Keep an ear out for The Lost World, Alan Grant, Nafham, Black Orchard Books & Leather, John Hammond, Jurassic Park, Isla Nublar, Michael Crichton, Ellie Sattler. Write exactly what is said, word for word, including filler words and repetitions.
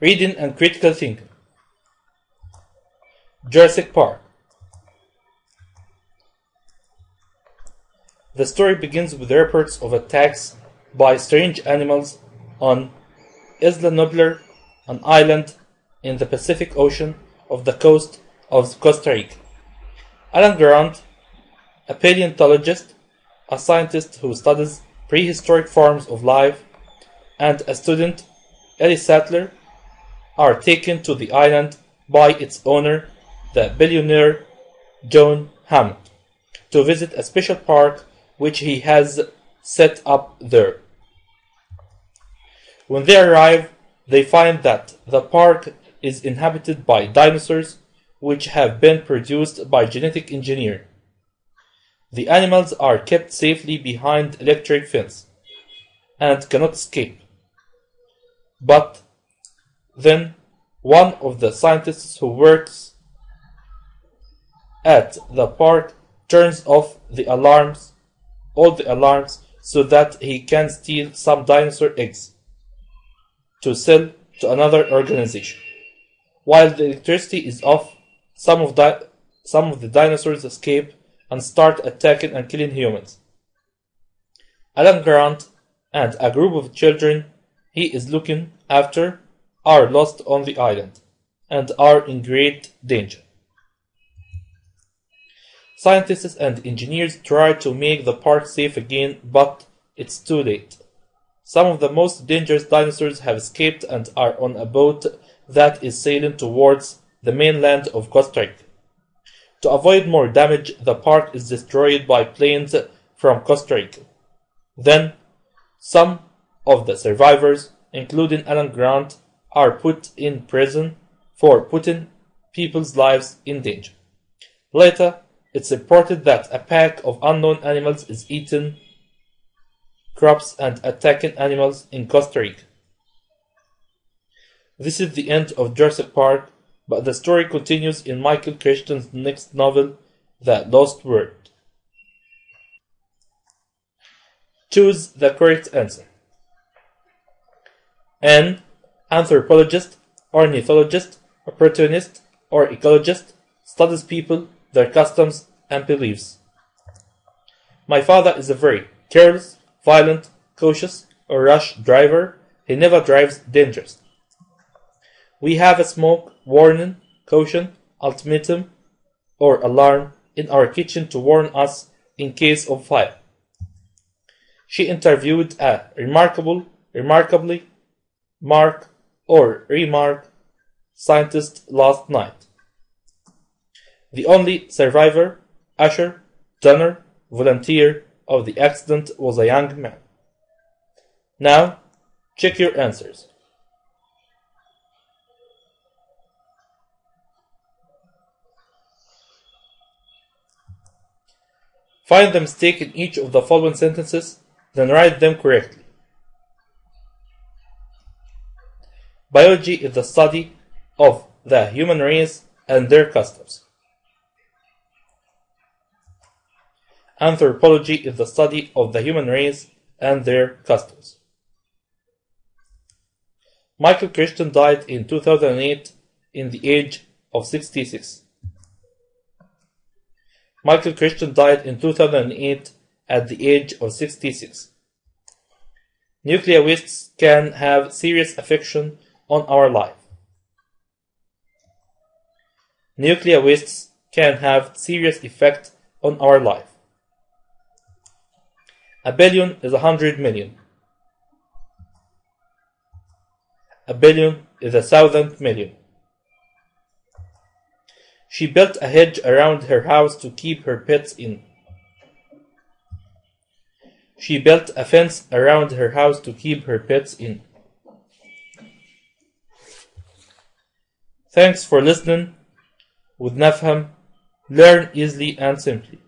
Reading and critical thinking. Jurassic Park. The story begins with reports of attacks by strange animals on Isla Nublar, an island in the Pacific Ocean off the coast of Costa Rica. Alan Grant, a paleontologist, a scientist who studies prehistoric forms of life, and a student, Ellie Sattler, are taken to the island by its owner, the billionaire John Hammond, to visit a special park which he has set up there. When they arrive, they find that the park is inhabited by dinosaurs which have been produced by genetic engineering. The animals are kept safely behind electric fence and cannot escape. But then one of the scientists who works at the park turns off the alarms, all the alarms, so that he can steal some dinosaur eggs to sell to another organization. While the electricity is off, some of, di some of the dinosaurs escape and start attacking and killing humans. Alan Grant and a group of children he is looking after are lost on the island and are in great danger. Scientists and engineers try to make the park safe again, but it's too late. Some of the most dangerous dinosaurs have escaped and are on a boat that is sailing towards the mainland of Costa Rica. To avoid more damage, the park is destroyed by planes from Costa Rica. Then, some of the survivors, including Alan Grant, are put in prison for putting people's lives in danger. Later, it's reported that a pack of unknown animals is eating crops and attacking animals in Costa Rica. This is the end of Jurassic Park, but the story continues in Michael Crichton's next novel, The Lost World. Choose the correct answer. An anthropologist, ornithologist, opportunist, or ecologist studies people, their customs, and beliefs. My father is a very careless, violent, cautious, or rash driver. He never drives dangerous. We have a smoke warning, caution, ultimatum, or alarm in our kitchen to warn us in case of fire. She interviewed a remarkable, remarkably, mark, or remark scientist last night. The only survivor, usher, donor, volunteer of the accident was a young man. Now, check your answers. Find the mistake in each of the following sentences, then write them correctly. Biology is the study of the human race and their customs. Anthropology is the study of the human race and their customs. Michael Crichton died in two thousand eight in the age of sixty-six. Michael Crichton died in two thousand eight at the age of sixty-six. Nuclear wastes can have serious effects on our life. Nuclear wastes can have serious effect on our life. A billion is a hundred million. A billion is a thousand million. She built a hedge around her house to keep her pets in. She built a fence around her house to keep her pets in. Thanks for listening. With Nafham, learn easily and simply.